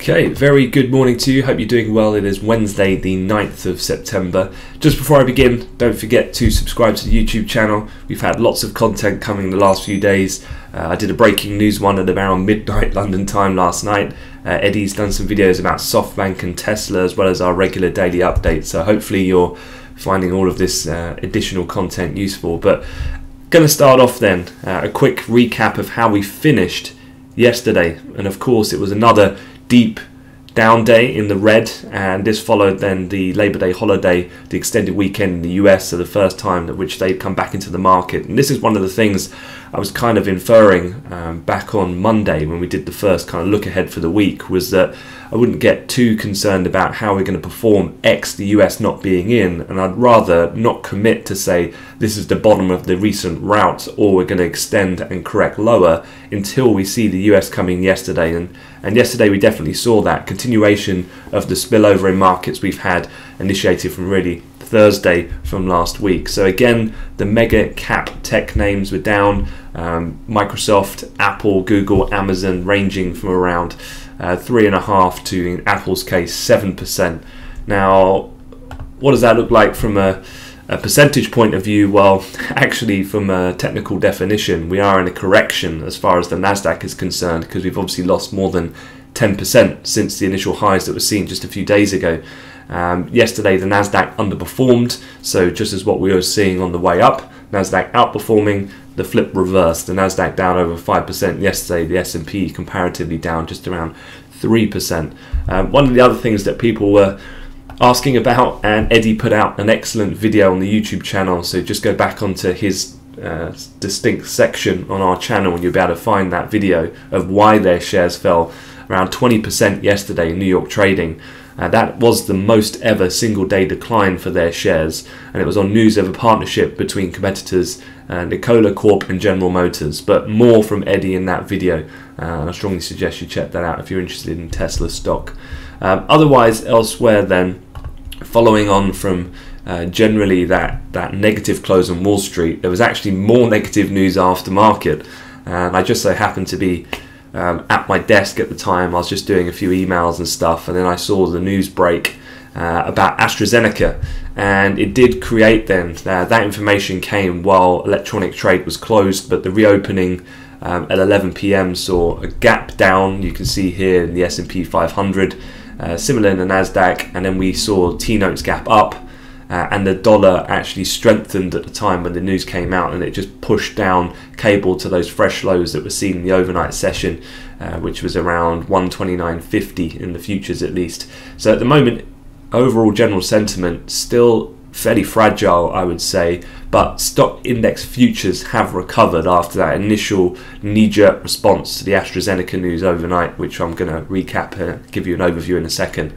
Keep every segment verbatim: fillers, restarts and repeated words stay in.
Okay, very good morning to you. Hope you're doing well. It is Wednesday, the ninth of September. Just before I begin, don't forget to subscribe to the YouTube channel. We've had lots of content coming the last few days. Uh, I did a breaking news one at around midnight London time last night. Uh, Eddie's done some videos about SoftBank and Tesla, as well as our regular daily updates. So hopefully you're finding all of this uh, additional content useful. But going to start off then, uh, a quick recap of how we finished yesterday. And of course, it was another deep down day in the red, and this followed then the Labor Day holiday, the extended weekend in the U S, so the first time at which they've come back into the market. And this is one of the things I was kind of inferring um, back on Monday when we did the first kind of look ahead for the week, was that I wouldn't get too concerned about how we're going to perform ex the U S not being in, and I'd rather not commit to say this is the bottom of the recent route or we're going to extend and correct lower until we see the U S coming yesterday. And, and yesterday we definitely saw that continuation of the spillover in markets we've had initiated from really Thursday from last week. So again, the mega cap tech names were down. Um, Microsoft, Apple, Google, Amazon, ranging from around uh, three and a half to, in Apple's case, seven percent. Now, what does that look like from a, a percentage point of view? Well, actually, from a technical definition, we are in a correction as far as the Nasdaq is concerned, because we've obviously lost more than ten percent since the initial highs that were seen just a few days ago. Um, yesterday, the Nasdaq underperformed, so just as what we were seeing on the way up, Nasdaq outperforming, the flip reversed. The Nasdaq down over five percent yesterday, the S and P comparatively down just around three percent. Um, one of the other things that people were asking about, and Eddie put out an excellent video on the YouTube channel, so just go back onto his uh, distinct section on our channel and you'll be able to find that video of why their shares fell around twenty percent yesterday in New York trading. Uh, that was the most ever single day decline for their shares, and it was on news of a partnership between competitors uh, Nicola Corp and General Motors. But more from Eddie in that video, uh, and I strongly suggest you check that out if you're interested in Tesla stock. Um, otherwise, elsewhere then, following on from uh, generally that, that negative close on Wall Street, there was actually more negative news after market, and I just so happened to be Um, at my desk at the time. I was just doing a few emails and stuff, and then I saw the news break uh, about AstraZeneca, and it did create then, uh, that information came while electronic trade was closed, but the reopening um, at eleven p m saw a gap down, you can see here in the S and P five hundred, uh, similar in the Nasdaq, and then we saw T-notes gap up, uh, and the dollar actually strengthened at the time when the news came out, and it just pushed down cable to those fresh lows that were seen in the overnight session, uh, which was around one twenty-nine fifty in the futures at least. So at the moment, overall general sentiment still fairly fragile, I would say, but stock index futures have recovered after that initial knee-jerk response to the AstraZeneca news overnight, which I'm going to recap and give you an overview in a second.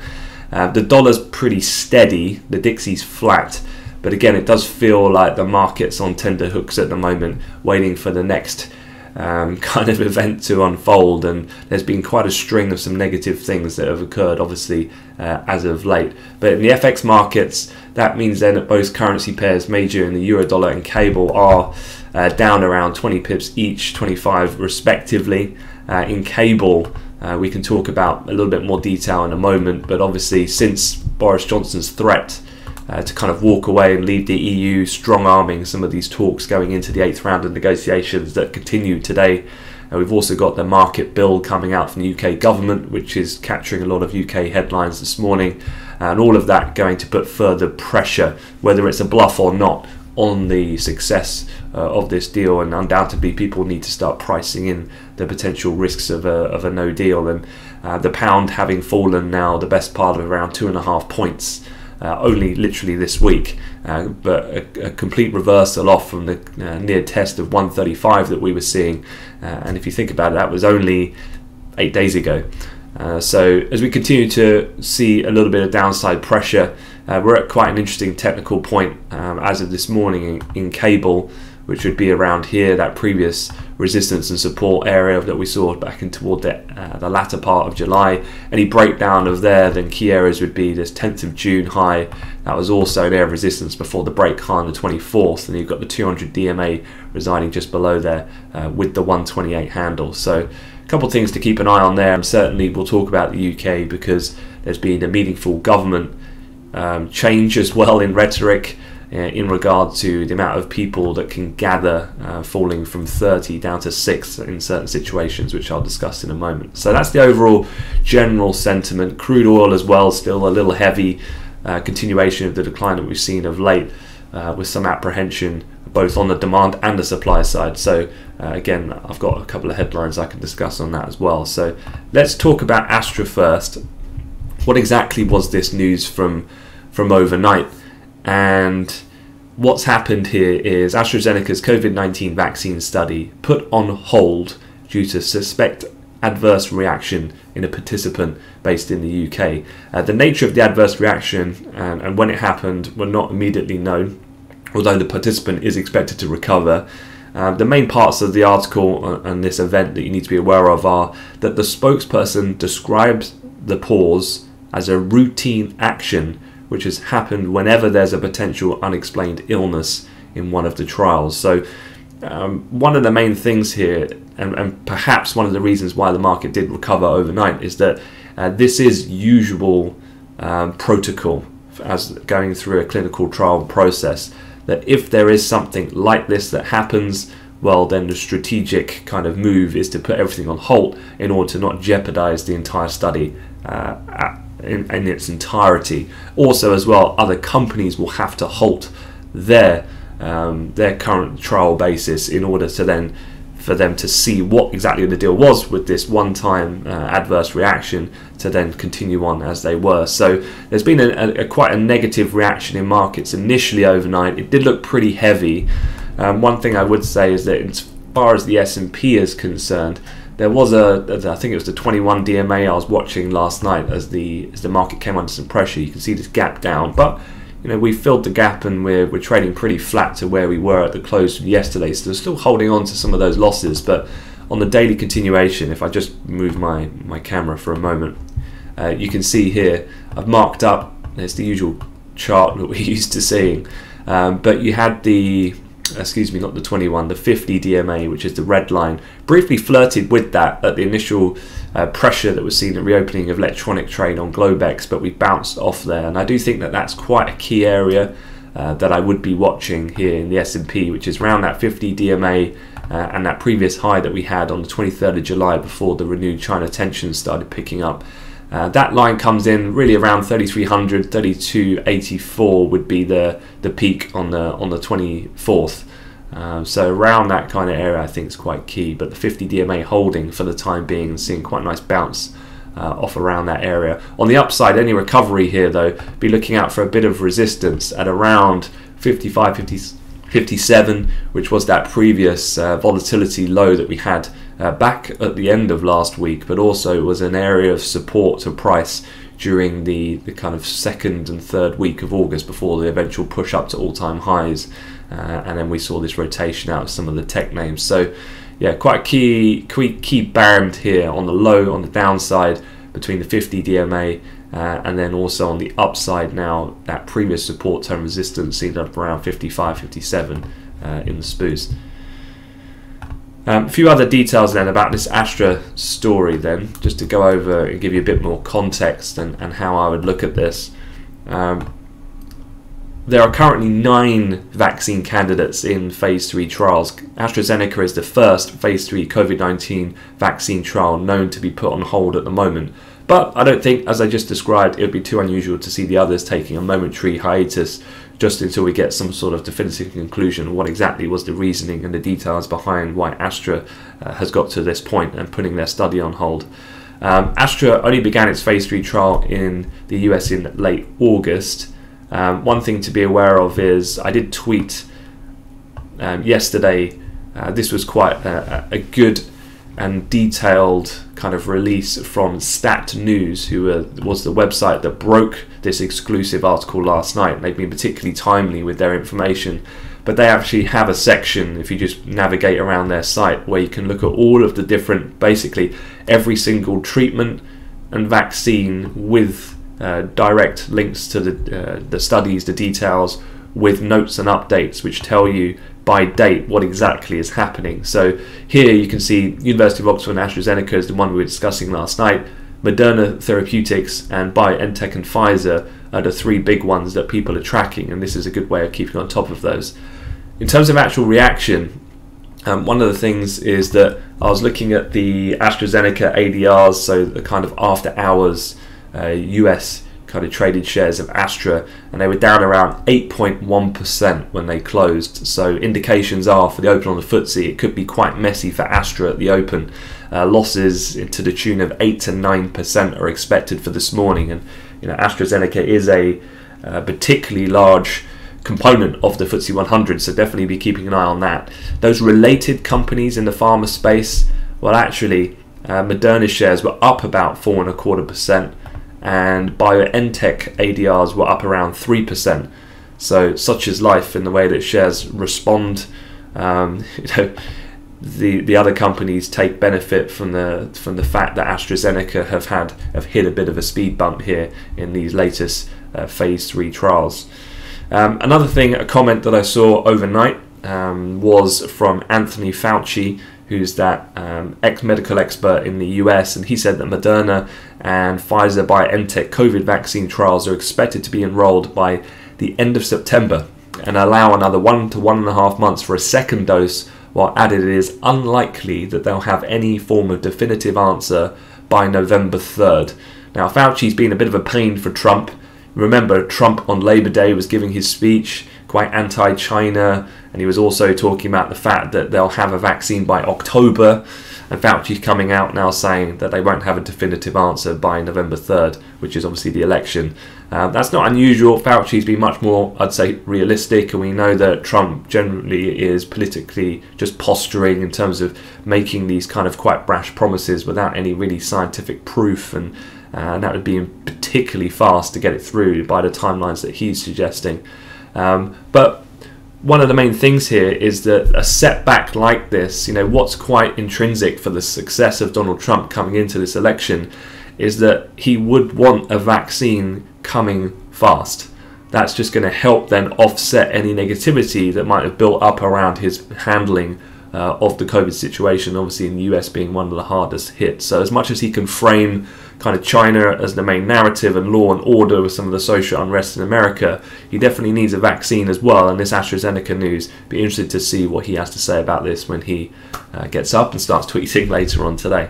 Uh, the dollar's pretty steady, the Dixie's flat, but again, it does feel like the market's on tender hooks at the moment, waiting for the next um, kind of event to unfold, and there's been quite a string of some negative things that have occurred, obviously, uh, as of late. But in the F X markets, that means then that both currency pairs, major in the euro dollar and cable, are uh, down around twenty pips each, twenty-five respectively. Uh, in cable, Uh, we can talk about a little bit more detail in a moment, but obviously since Boris Johnson's threat uh, to kind of walk away and leave the E U, strong-arming some of these talks going into the eighth round of negotiations that continue today. Uh, we've also got the market bill coming out from the U K government, which is capturing a lot of U K headlines this morning, and all of that going to put further pressure, whether it's a bluff or not, on the success uh, of this deal. And undoubtedly people need to start pricing in the potential risks of a, of a no deal, and uh, the pound having fallen now the best part of around two and a half points uh, only literally this week, uh, but a, a complete reversal off from the uh, near test of one thirty-five that we were seeing, uh, and if you think about it, that was only eight days ago. Uh, so as we continue to see a little bit of downside pressure, Uh, we're at quite an interesting technical point um, as of this morning in, in cable, which would be around here, that previous resistance and support area that we saw back in toward the, uh, the latter part of July. Any breakdown of there, then key areas would be this tenth of June high, that was also an area of resistance before the break high on the twenty-fourth, and you've got the two hundred D M A residing just below there uh, with the one twenty-eight handle. So a couple of things to keep an eye on there, and certainly we'll talk about the U K because there's been a meaningful government um, change as well in rhetoric in regard to the amount of people that can gather, uh, falling from thirty down to six in certain situations, which I'll discuss in a moment. So that's the overall general sentiment. Crude oil as well, still a little heavy, uh, continuation of the decline that we've seen of late, uh, with some apprehension both on the demand and the supply side. So uh, again, I've got a couple of headlines I can discuss on that as well. So let's talk about Astra first. What exactly was this news from, from overnight? And what's happened here is AstraZeneca's COVID nineteen vaccine study put on hold due to suspect adverse reaction in a participant based in the U K. Uh, the nature of the adverse reaction and, and when it happened were not immediately known, although the participant is expected to recover. Uh, the main parts of the article and this event that you need to be aware of are that the spokesperson describes the pause as a routine action which has happened whenever there's a potential unexplained illness in one of the trials. So um, one of the main things here, and, and perhaps one of the reasons why the market did recover overnight, is that uh, this is usual um, protocol as going through a clinical trial process, that if there is something like this that happens, well, then the strategic kind of move is to put everything on hold in order to not jeopardize the entire study uh, at In, in its entirety. Also as well, other companies will have to halt their um, their current trial basis in order to then for them to see what exactly the deal was with this one-time uh, adverse reaction to then continue on as they were. So there's been a, a, a quite a negative reaction in markets initially overnight. It did look pretty heavy. Um, one thing I would say is that as far as the S and P is concerned, there was a, I think it was the twenty-one D M A I was watching last night as the as the market came under some pressure. You can see this gap down, but you know we filled the gap and we're we're trading pretty flat to where we were at the close of yesterday. So we're still holding on to some of those losses, but on the daily continuation, if I just move my my camera for a moment, uh, you can see here I've marked up. It's the usual chart that we're used to seeing, um, but you had the. Excuse me, not the twenty-one, the fifty D M A, which is the red line, briefly flirted with that at the initial uh, pressure that was seen at reopening of electronic trade on Globex, but we bounced off there. And I do think that that's quite a key area uh, that I would be watching here in the S and P, which is around that fifty D M A uh, and that previous high that we had on the twenty-third of July before the renewed China tensions started picking up. Uh, that line comes in really around thirty-three hundred, thirty-two eighty-four would be the the peak on the on the twenty-fourth. Um, so around that kind of area, I think is quite key. But the fifty D M A holding for the time being, seeing quite a nice bounce uh, off around that area. On the upside, any recovery here though, be looking out for a bit of resistance at around fifty-five, fifty, fifty-seven, which was that previous uh, volatility low that we had Uh, back at the end of last week, but also was an area of support to price during the, the kind of second and third week of August before the eventual push up to all-time highs, uh, and then we saw this rotation out of some of the tech names. So yeah, quite a key key, key band here on the low, on the downside between the fifty D M A uh, and then also on the upside now that previous support term resistance ended up around fifty-five fifty-seven uh, in the S P Ys. Um, a few other details then about this Astra story then, just to go over and give you a bit more context and, and how I would look at this. Um, there are currently nine vaccine candidates in phase three trials. AstraZeneca is the first phase three COVID nineteen vaccine trial known to be put on hold at the moment. But I don't think, as I just described, it would be too unusual to see the others taking a momentary hiatus just until we get some sort of definitive conclusion on what exactly was the reasoning and the details behind why Astra uh, has got to this point and putting their study on hold. Um, Astra only began its phase three trial in the U S in late August. Um, one thing to be aware of is I did tweet um, yesterday, uh, this was quite a, a good and detailed kind of release from Stat News, who uh, was the website that broke this exclusive article last night. They've been particularly timely with their information, but they actually have a section, if you just navigate around their site, where you can look at all of the different, basically every single treatment and vaccine with uh, direct links to the, uh, the studies, the details, with notes and updates which tell you by date what exactly is happening. So here you can see University of Oxford and AstraZeneca is the one we were discussing last night. Moderna Therapeutics and BioNTech and Pfizer are the three big ones that people are tracking, and this is a good way of keeping on top of those. In terms of actual reaction, um, one of the things is that I was looking at the AstraZeneca A D Rs, so the kind of after hours uh, U S kind of traded shares of Astra, and they were down around eight point one percent when they closed. So indications are for the open on the footsie, it could be quite messy for Astra at the open. Uh, losses to the tune of eight to nine percent are expected for this morning, and you know AstraZeneca is a uh, particularly large component of the F T S E one hundred, so definitely be keeping an eye on that. Those related companies in the pharma space, well, actually, uh, Moderna shares were up about four and a quarter percent. And BioNTech A D Rs were up around three percent. So such is life in the way that shares respond. Um, you know, the the other companies take benefit from the from the fact that AstraZeneca have had have hit a bit of a speed bump here in these latest uh, phase three trials. Um, another thing, a comment that I saw overnight um, was from Anthony Fauci, who's that um, ex-medical expert in the U S, and he said that Moderna and Pfizer BioNTech COVID vaccine trials are expected to be enrolled by the end of September and allow another one to one and a half months for a second dose, while added it is unlikely that they'll have any form of definitive answer by November third. Now, Fauci's been a bit of a pain for Trump. Remember, Trump on Labor Day was giving his speech, quite anti-China, and he was also talking about the fact that they'll have a vaccine by October, and Fauci's coming out now saying that they won't have a definitive answer by November third, which is obviously the election. Um, that's not unusual. Fauci's been much more, I'd say, realistic, and we know that Trump generally is politically just posturing in terms of making these kind of quite brash promises without any really scientific proof, and Uh, and that would be particularly fast to get it through by the timelines that he's suggesting. Um, but one of the main things here is that a setback like this, you know, what's quite intrinsic for the success of Donald Trump coming into this election is that he would want a vaccine coming fast. That's just going to help then offset any negativity that might have built up around his handling Uh, of the COVID situation, obviously in the U S being one of the hardest hit. So as much as he can frame kind of China as the main narrative and law and order with some of the social unrest in America, he definitely needs a vaccine as well. And this AstraZeneca news, be interested to see what he has to say about this when he uh, gets up and starts tweeting later on today.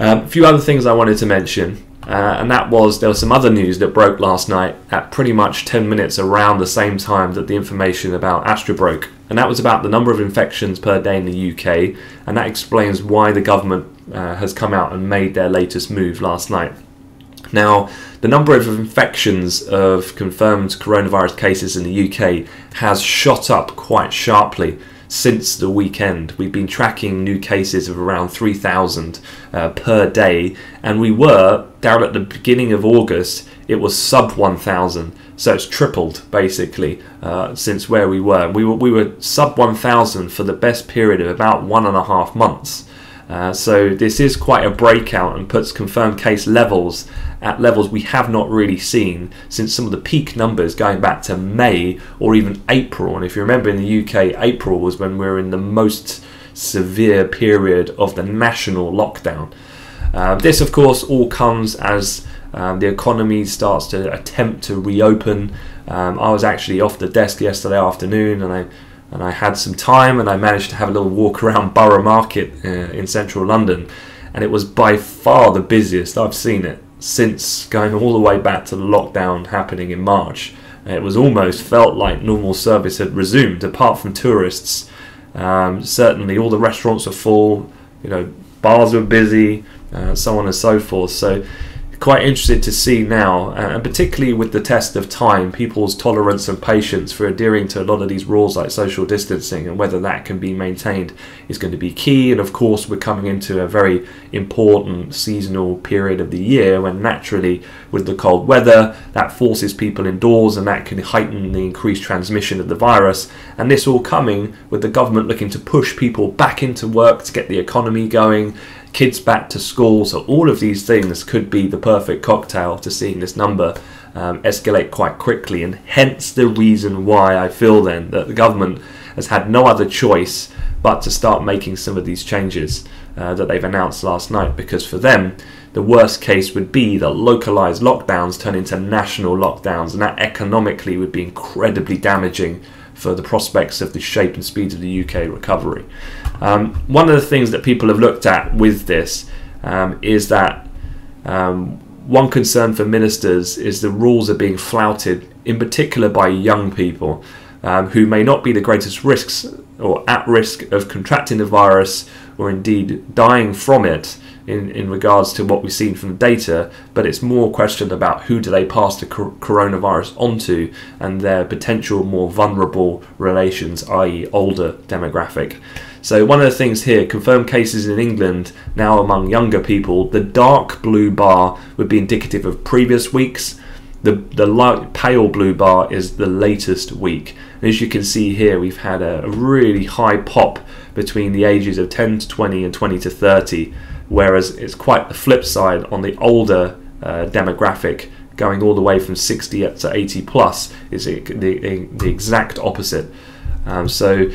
Um, a few other things I wanted to mention, uh, and that was there was some other news that broke last night at pretty much ten minutes around the same time that the information about Astra broke. And that was about the number of infections per day in the U K, and that explains why the government uh, has come out and made their latest move last night. Now, the number of infections of confirmed coronavirus cases in the U K has shot up quite sharply since the weekend. We've been tracking new cases of around three thousand uh, per day, and we were, down at the beginning of August, it was sub one thousand. So it's tripled, basically, uh, since where we were. We were, we were sub one thousand for the best period of about one and a half months. Uh, so this is quite a breakout and puts confirmed case levels at levels we have not really seen since some of the peak numbers going back to May or even April. And if you remember in the U K, April was when we were in the most severe period of the national lockdown. Uh, this, of course, all comes as Um, the economy starts to attempt to reopen. Um, I was actually off the desk yesterday afternoon, and I and I had some time, and I managed to have a little walk around Borough Market uh, in central London, and it was by far the busiest I've seen it since going all the way back to the lockdown happening in March. It was almost felt like normal service had resumed, apart from tourists. Um, certainly, all the restaurants were full. You know, bars were busy, uh, so on and so forth. So quite interested to see now, uh, and particularly with the test of time, people's tolerance and patience for adhering to a lot of these rules like social distancing, and whether that can be maintained is going to be key. And of course, we're coming into a very important seasonal period of the year when naturally, with the cold weather, that forces people indoors, and that can heighten the increased transmission of the virus. And this all coming with the government looking to push people back into work to get the economy going, kids back to school. So all of these things could be the perfect cocktail to seeing this number um, escalate quite quickly, and hence the reason why I feel then that the government has had no other choice but to start making some of these changes uh, that they've announced last night, because for them the worst case would be that localized lockdowns turn into national lockdowns, and that economically would be incredibly damaging for the prospects of the shape and speed of the U K recovery. Um, one of the things that people have looked at with this um, is that um, one concern for ministers is the rules are being flouted, in particular by young people um, who may not be the greatest risks or at risk of contracting the virus or indeed dying from it in, in regards to what we've seen from the data, but it's more questioned about who do they pass the cor coronavirus onto and their potential more vulnerable relations, that is older demographic. So one of the things here, confirmed cases in England now among younger people, the dark blue bar would be indicative of previous weeks. The, the light pale blue bar is the latest week. And as you can see here, we've had a really high pop between the ages of ten to twenty and twenty to thirty, whereas it's quite the flip side on the older uh, demographic, going all the way from sixty to eighty plus, is the, the, the exact opposite. Um, so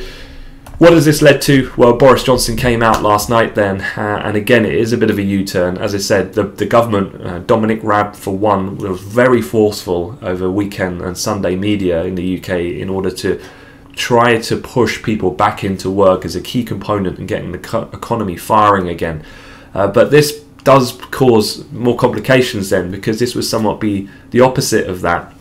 what has this led to? Well, Boris Johnson came out last night then, uh, and again, it is a bit of a U-turn. As I said, the, the government, uh, Dominic Raab for one, was very forceful over weekend and Sunday media in the U K in order to try to push people back into work as a key component in getting the co economy firing again. Uh, but this does cause more complications then, because this would somewhat be the opposite of that.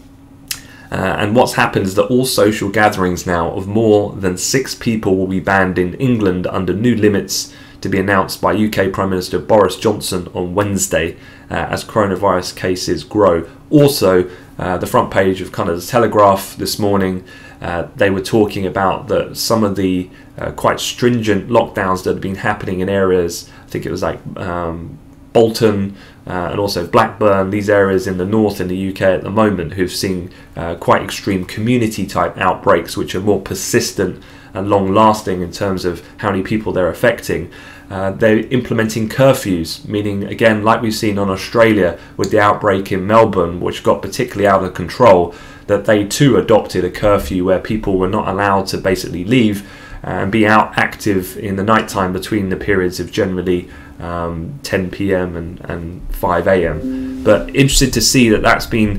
Uh, and what's happened is that all social gatherings now of more than six people will be banned in England under new limits to be announced by U K Prime Minister Boris Johnson on Wednesday uh, as coronavirus cases grow. Also, uh, the front page of kind of the Telegraph this morning, uh, they were talking about that some of the uh, quite stringent lockdowns that had been happening in areas, I think it was like um, Bolton, Uh, and also Blackburn, these areas in the north in the U K at the moment, who've seen uh, quite extreme community type outbreaks, which are more persistent and long lasting in terms of how many people they're affecting. Uh, they're implementing curfews, meaning again, like we've seen on Australia with the outbreak in Melbourne, which got particularly out of control, that they too adopted a curfew where people were not allowed to basically leave and be out active in the nighttime between the periods of generally Um, ten p m and, and five a m But interested to see that that's been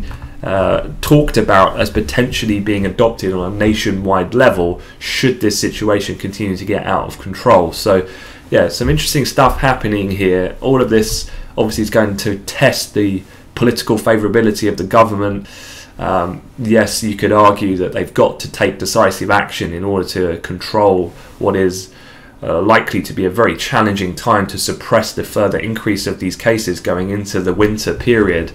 uh, talked about as potentially being adopted on a nationwide level should this situation continue to get out of control. So yeah, some interesting stuff happening here. All of this obviously is going to test the political favorability of the government. Um, yes, you could argue that they've got to take decisive action in order to control what is Uh, likely to be a very challenging time to suppress the further increase of these cases going into the winter period.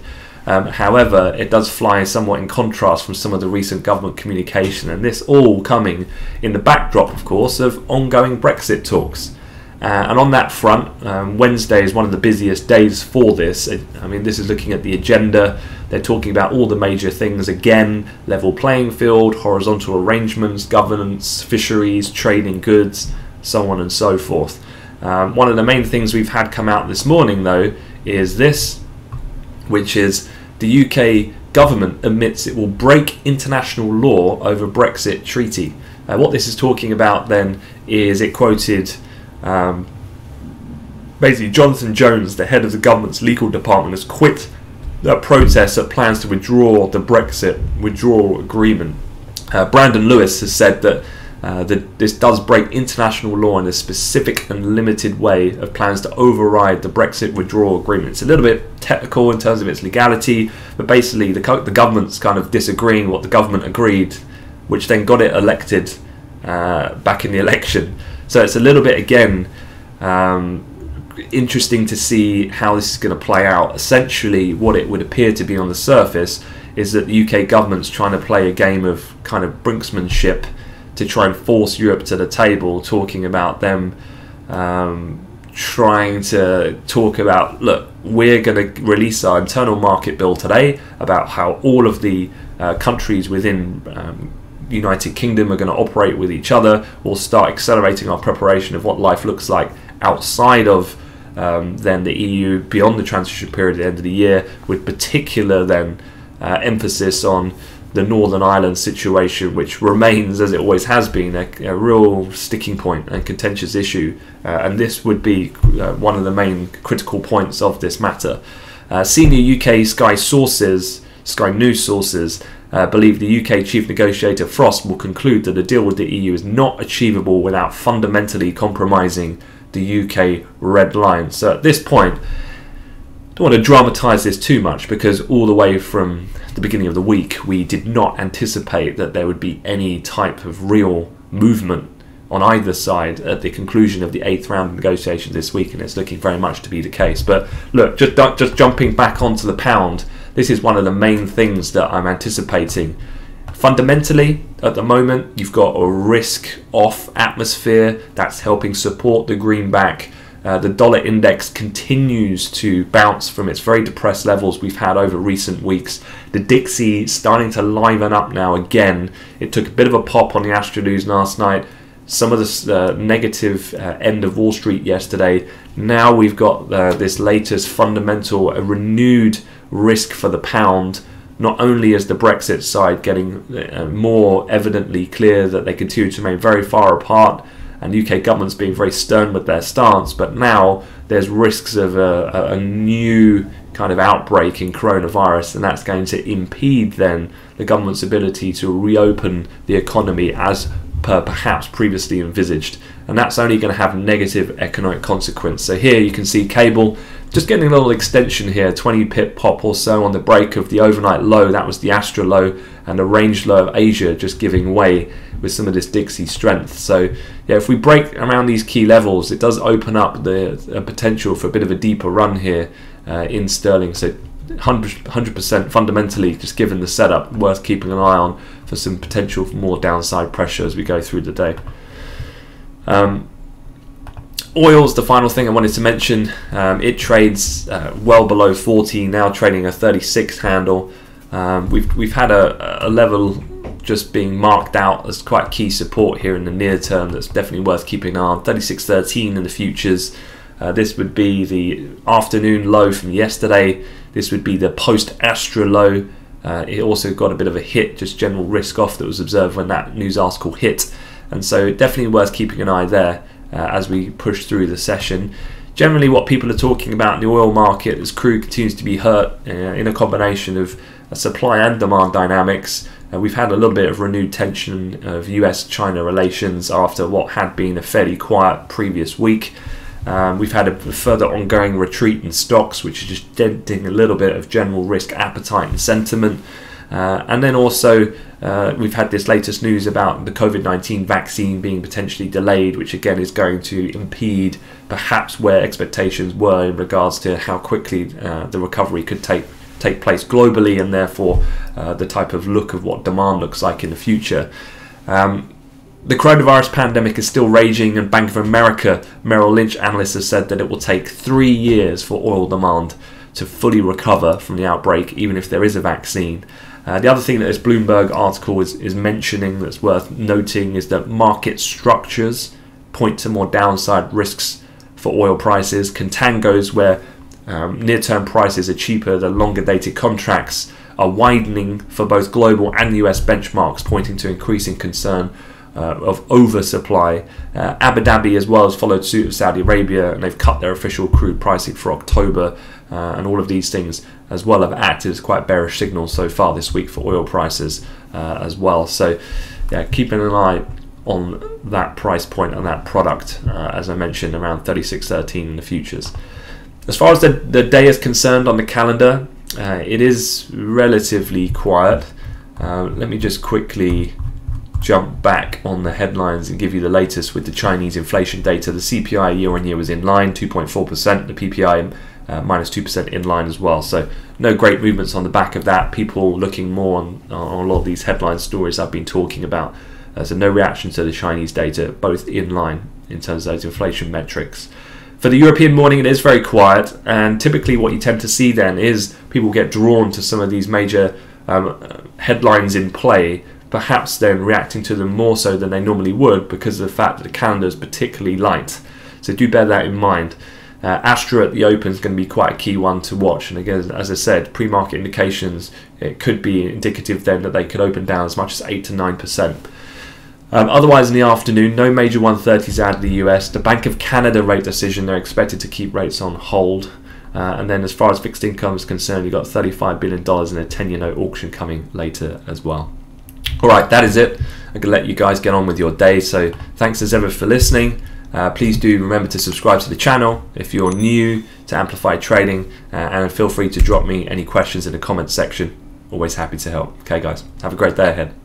Um, however, it does fly somewhat in contrast from some of the recent government communication, and this all coming in the backdrop, of course, of ongoing Brexit talks. Uh, and on that front, um, Wednesday is one of the busiest days for this. I mean, this is looking at the agenda. They're talking about all the major things again: level playing field, horizontal arrangements, governance, fisheries, trading goods, so on and so forth. Um, one of the main things we've had come out this morning though is this, which is the U K government admits it will break international law over Brexit treaty. Uh, what this is talking about then is it quoted um, basically Jonathan Jones, the head of the government's legal department, has quit a protest that plans to withdraw the Brexit withdrawal agreement. Uh, Brandon Lewis has said that Uh, the, this does break international law in a specific and limited way of plans to override the Brexit withdrawal agreement. It's a little bit technical in terms of its legality, but basically the, co the government's kind of disagreeing what the government agreed, which then got it elected uh, back in the election. So it's a little bit, again, um, interesting to see how this is going to play out. Essentially, what it would appear to be on the surface is that the U K government's trying to play a game of kind of brinksmanship to try and force Europe to the table, talking about them um, trying to talk about, look, we're going to release our internal market bill today about how all of the uh, countries within um, United Kingdom are going to operate with each other. We'll start accelerating our preparation of what life looks like outside of um, then the E U beyond the transition period at the end of the year, with particular then uh, emphasis on the Northern Ireland situation, which remains, as it always has been, a, a real sticking point and contentious issue. Uh, and this would be uh, one of the main critical points of this matter. Uh, senior U K Sky sources, Sky News sources, Uh, believe the U K chief negotiator Frost will conclude that a deal with the E U is not achievable without fundamentally compromising the U K red line. So at this point, I don't want to dramatise this too much, because all the way from the beginning of the week, we did not anticipate that there would be any type of real movement on either side at the conclusion of the eighth round of negotiations this week, and it's looking very much to be the case. But look, just, just jumping back onto the pound, this is one of the main things that I'm anticipating. Fundamentally, at the moment, you've got a risk-off atmosphere that's helping support the greenback. Uh, the dollar index continues to bounce from its very depressed levels we've had over recent weeks. The Dixie is starting to liven up now again. It took a bit of a pop on the Astra news last night. Some of the uh, negative uh, end of Wall Street yesterday. Now we've got uh, this latest fundamental, a renewed risk for the pound. Not only is the Brexit side getting uh, more evidently clear that they continue to remain very far apart, and U K government's being very stern with their stance, but now there's risks of a, a new kind of outbreak in coronavirus, and that's going to impede then the government's ability to reopen the economy as per perhaps previously envisaged, and that's only going to have negative economic consequence. So here you can see cable just getting a little extension here, twenty pip pop or so on the break of the overnight low. That was the Astra low, and the range low of Asia just giving way with some of this Dixie strength. So yeah, if we break around these key levels, it does open up the, the potential for a bit of a deeper run here uh, in sterling. So one hundred percent fundamentally, just given the setup, worth keeping an eye on for some potential for more downside pressure as we go through the day. Um, oil is the final thing I wanted to mention. Um, it trades uh, well below forty, now trading a thirty-six handle. Um, we've, we've had a, a level just being marked out as quite key support here in the near term that's definitely worth keeping an eye on, thirty-six thirteen in the futures. Uh, this would be the afternoon low from yesterday. This would be the post-Astra low. Uh, it also got a bit of a hit, just general risk off that was observed when that news article hit. And so definitely worth keeping an eye there uh, as we push through the session. Generally what people are talking about in the oil market is crude continues to be hurt uh, in a combination of uh, supply and demand dynamics. Uh, we've had a little bit of renewed tension of U S China relations after what had been a fairly quiet previous week. Um, we've had a further ongoing retreat in stocks, which is just denting a little bit of general risk appetite and sentiment. Uh, and then also uh, we've had this latest news about the COVID nineteen vaccine being potentially delayed, which again is going to impede perhaps where expectations were in regards to how quickly uh, the recovery could take take place globally, and therefore uh, the type of look of what demand looks like in the future. Um, The coronavirus pandemic is still raging, and Bank of America Merrill Lynch analysts have said that it will take three years for oil demand to fully recover from the outbreak, even if there is a vaccine. Uh, the other thing that this Bloomberg article is, is mentioning that's worth noting is that market structures point to more downside risks for oil prices. Contangos where um, near-term prices are cheaper, the longer-dated contracts are widening for both global and U S benchmarks, pointing to increasing concern Uh, of oversupply. Uh, Abu Dhabi as well has followed suit of Saudi Arabia, and they've cut their official crude pricing for October, uh, and all of these things as well have acted as quite bearish signals so far this week for oil prices uh, as well. So yeah, keeping an eye on that price point and that product, uh, as I mentioned, around thirty-six thirteen in the futures. As far as the, the day is concerned on the calendar, uh, it is relatively quiet. Uh, let me just quickly jump back on the headlines and give you the latest with the Chinese inflation data. The C P I year on year was in line, two point four percent. The P P I uh, minus two percent in line as well. So no great movements on the back of that. People looking more on, on a lot of these headline stories I've been talking about. Uh, so no reaction to the Chinese data, both in line in terms of those inflation metrics. For the European morning, it is very quiet, and typically what you tend to see then is people get drawn to some of these major um, headlines in play, perhaps then reacting to them more so than they normally would because of the fact that the calendar is particularly light. So do bear that in mind. Uh, Astra at the open is going to be quite a key one to watch, and again, as I said, pre-market indications, it could be indicative then that they could open down as much as eight to nine percent. Um, otherwise, in the afternoon, no major one thirties out of the U S. The Bank of Canada rate decision, they're expected to keep rates on hold. Uh, and then as far as fixed income is concerned, you've got thirty-five billion dollars in a ten-year note auction coming later as well. All right, that is it. I can let you guys get on with your day. So thanks as ever for listening. Uh, please do remember to subscribe to the channel if you're new to Amplify Trading. Uh, and feel free to drop me any questions in the comments section. Always happy to help. Okay, guys, have a great day ahead.